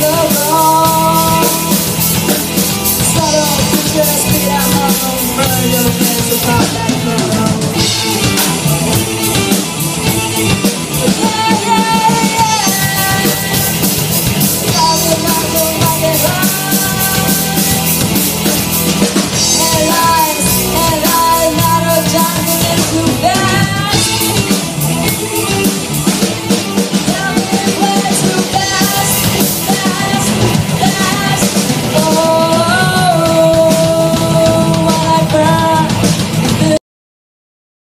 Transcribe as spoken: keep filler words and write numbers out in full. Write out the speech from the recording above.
No.